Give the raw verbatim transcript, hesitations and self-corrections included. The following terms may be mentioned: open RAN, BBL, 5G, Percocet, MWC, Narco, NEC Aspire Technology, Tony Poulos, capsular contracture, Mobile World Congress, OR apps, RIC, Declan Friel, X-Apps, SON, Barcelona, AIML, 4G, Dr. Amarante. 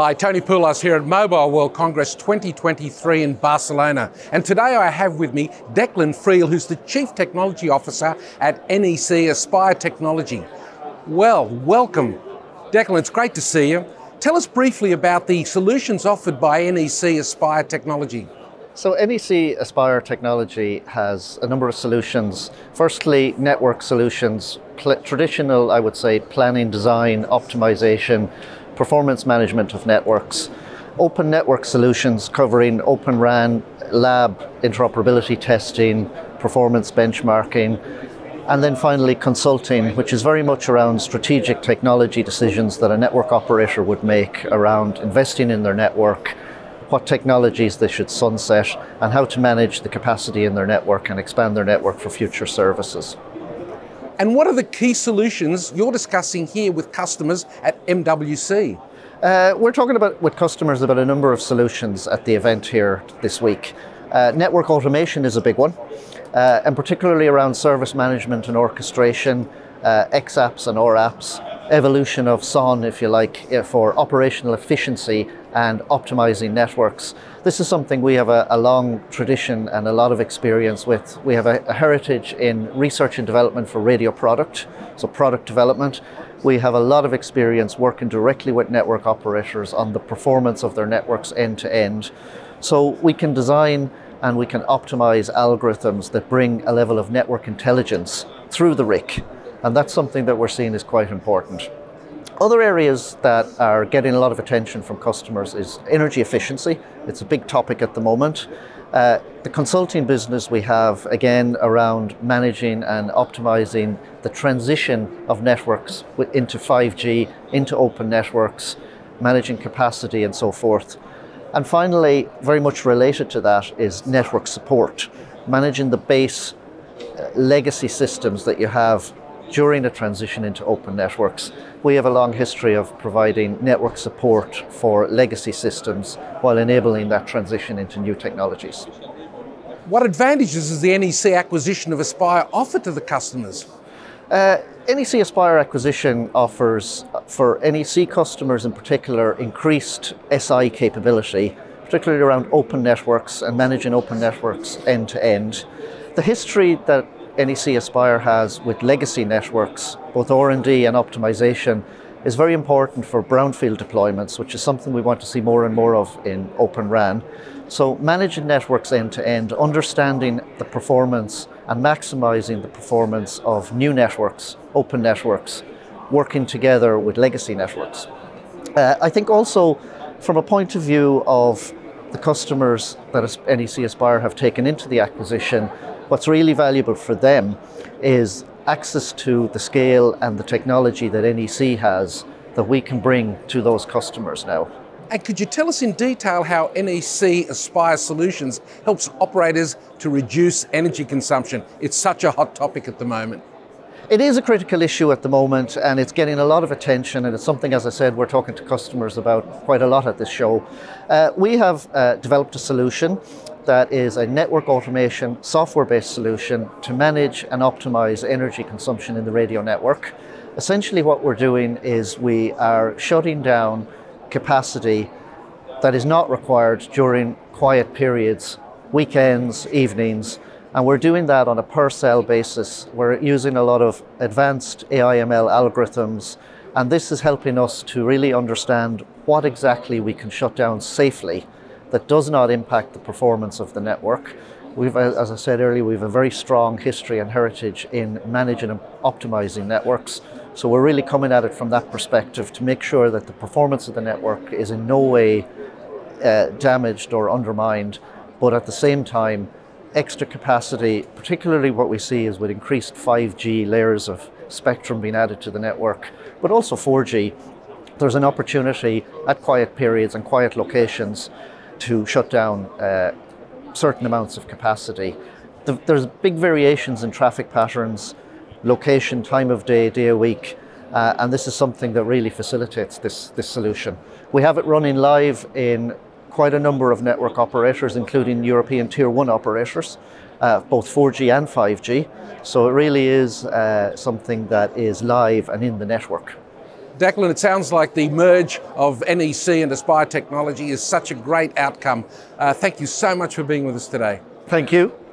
Hi, Tony Poulos here at Mobile World Congress twenty twenty-three in Barcelona. And today I have with me Declan Friel, who's the Chief Technology Officer at N E C Aspire Technology. Well, welcome. Declan, it's great to see you. Tell us briefly about the solutions offered by N E C Aspire Technology. So N E C Aspire Technology has a number of solutions. Firstly, network solutions, traditional, I would say, planning, design, optimization, performance management of networks, open network solutions covering open RAN, lab interoperability testing, performance benchmarking, and then finally consulting, which is very much around strategic technology decisions that a network operator would make around investing in their network, what technologies they should sunset, and how to manage the capacity in their network and expand their network for future services. And what are the key solutions you're discussing here with customers at M W C? Uh, we're talking about with customers about a number of solutions at the event here this week. Uh, network automation is a big one, uh, and particularly around service management and orchestration, uh, X-Apps and O R apps, evolution of S O N, if you like, for operational efficiency and optimizing networks. This is something we have a, a long tradition and a lot of experience with. We have a, a heritage in research and development for radio product, so product development. We have a lot of experience working directly with network operators on the performance of their networks end to end. So we can design and we can optimize algorithms that bring a level of network intelligence through the R I C. And that's something that we're seeing is quite important. Other areas that are getting a lot of attention from customers is energy efficiency. It's a big topic at the moment. Uh, the consulting business we have, again, around managing and optimizing the transition of networks into five G, into open networks, managing capacity and so forth. And finally, very much related to that is network support, managing the base uh, legacy systems that you have during the transition into open networks. We have a long history of providing network support for legacy systems while enabling that transition into new technologies. What advantages does the N E C acquisition of Aspire offer to the customers? Uh, N E C Aspire acquisition offers, for N E C customers in particular, increased S I capability, particularly around open networks and managing open networks end to end. The history that N E C Aspire has with legacy networks, both R and D and optimization, is very important for brownfield deployments, which is something we want to see more and more of in Open RAN. So managing networks end to end, understanding the performance and maximizing the performance of new networks, open networks, working together with legacy networks. Uh, I think also from a point of view of the customers that N E C Aspire have taken into the acquisition, what's really valuable for them is access to the scale and the technology that N E C has that we can bring to those customers now. And could you tell us in detail how N E C Aspire Solutions helps operators to reduce energy consumption? It's such a hot topic at the moment. It is a critical issue at the moment, and it's getting a lot of attention, and it's something, as I said, we're talking to customers about quite a lot at this show. Uh, we have uh, developed a solution that is a network automation, software-based solution to manage and optimize energy consumption in the radio network. Essentially what we're doing is we are shutting down capacity that is not required during quiet periods, weekends, evenings, and we're doing that on a per cell basis. We're using a lot of advanced A I M L algorithms, and this is helping us to really understand what exactly we can shut down safely that does not impact the performance of the network. We've, as I said earlier, we have a very strong history and heritage in managing and optimizing networks. So we're really coming at it from that perspective to make sure that the performance of the network is in no way uh, damaged or undermined, but at the same time, extra capacity, particularly what we see is with increased five G layers of spectrum being added to the network, but also four G, there's an opportunity at quiet periods and quiet locations to shut down uh, certain amounts of capacity. The, there's big variations in traffic patterns, location, time of day, day of week, uh, and this is something that really facilitates this, this solution. We have it running live in quite a number of network operators, including European Tier one operators, uh, both four G and five G, so it really is uh, something that is live and in the network. Declan, it sounds like the merge of N E C and Aspire Technology is such a great outcome. Uh, thank you so much for being with us today. Thank you.